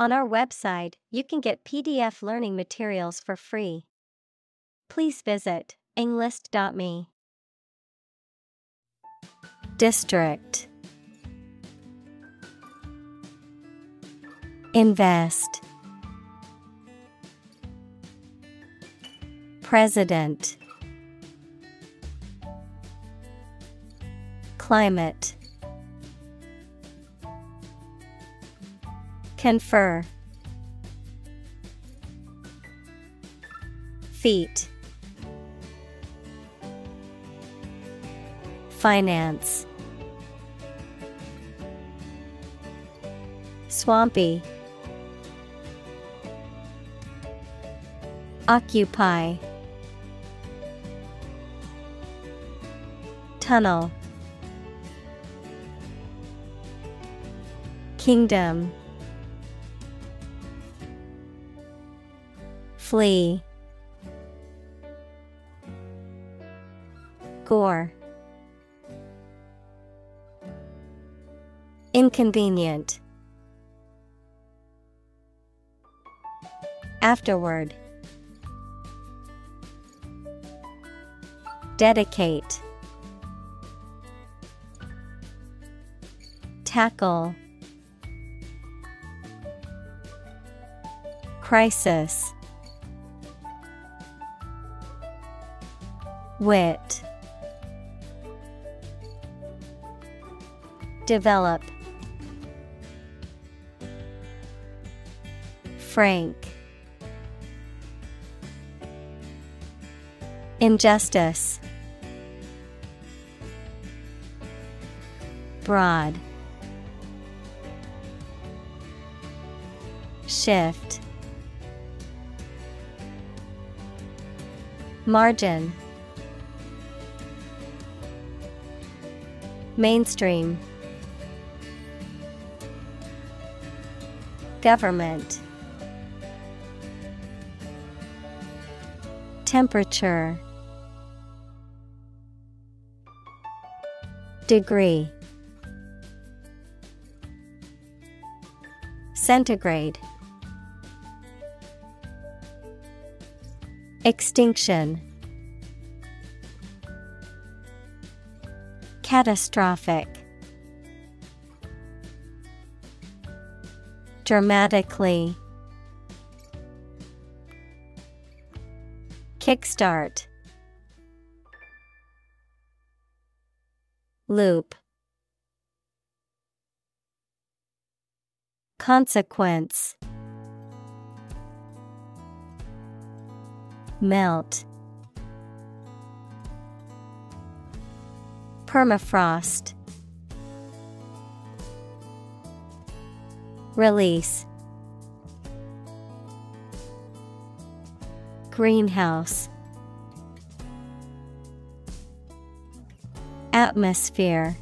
On our website, you can get PDF learning materials for free. Please visit Englist.me. District. Invest. President. Climate. Confer. Feet. Finance. Swampy. Occupy. Tunnel. Kingdom. Flee. Gore. Inconvenient. Afterward. Dedicate. Tackle. Crisis. Wit. Develop. Frank. Injustice. Broad. Shift. Margin. Mainstream. Government. Temperature. Degree. Centigrade. Extinction. Catastrophic. Dramatically. Kickstart. Loop. Consequence. Melt. Permafrost. Release. Greenhouse. Atmosphere.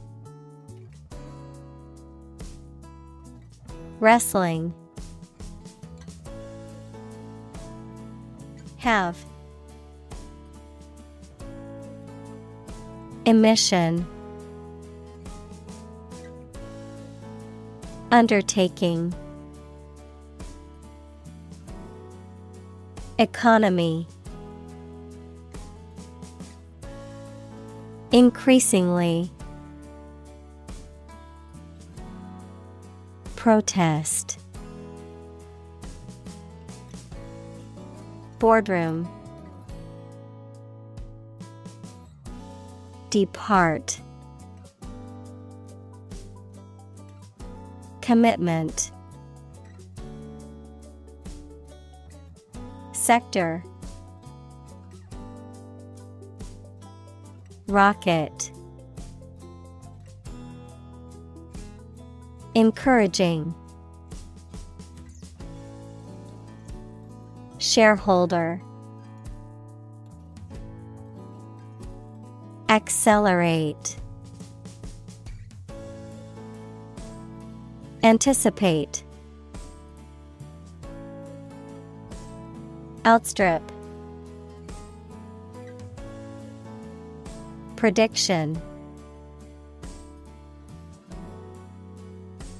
Wrestling. Have. Emission. Undertaking. Economy. Increasingly. Protest. Boardroom. Depart. Commitment. Sector. Rocket. Encouraging. Shareholder. Accelerate. Anticipate. Outstrip. Prediction.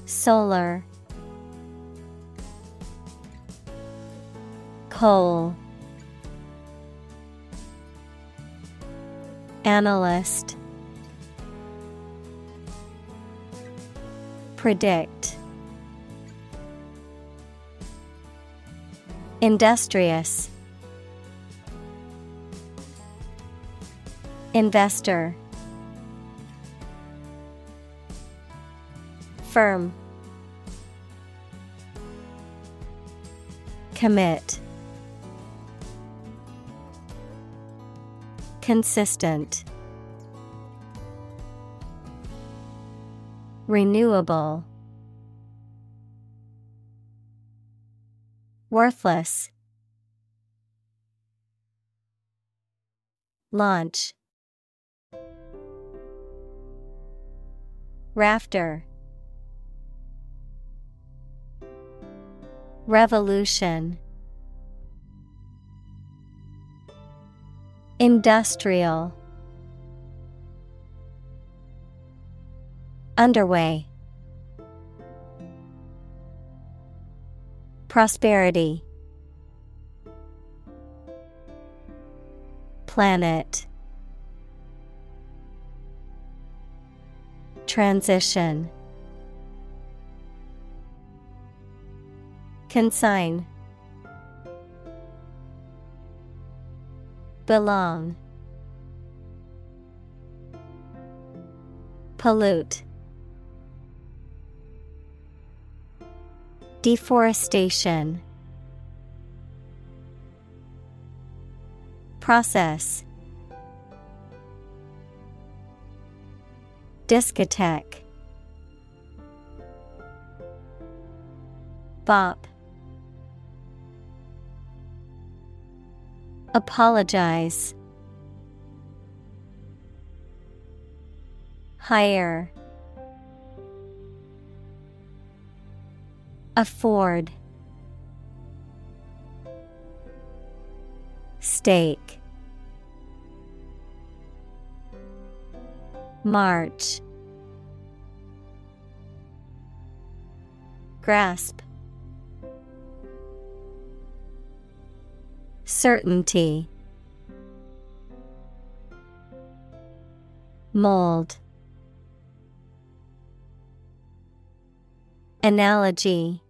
Solar. Whole. Analyst. Predict. Industrious. Investor. Firm. Commit. Consistent. Renewable. Worthless. Launch. Rafter. Revolution. Industrial. Underway. Prosperity. Planet. Transition. Consign. Belong. Pollute. Deforestation. Process. Discotheque. Bop. Apologize. Hire. Afford. Stake. March. Grasp. Certainty. Mold. Analogy.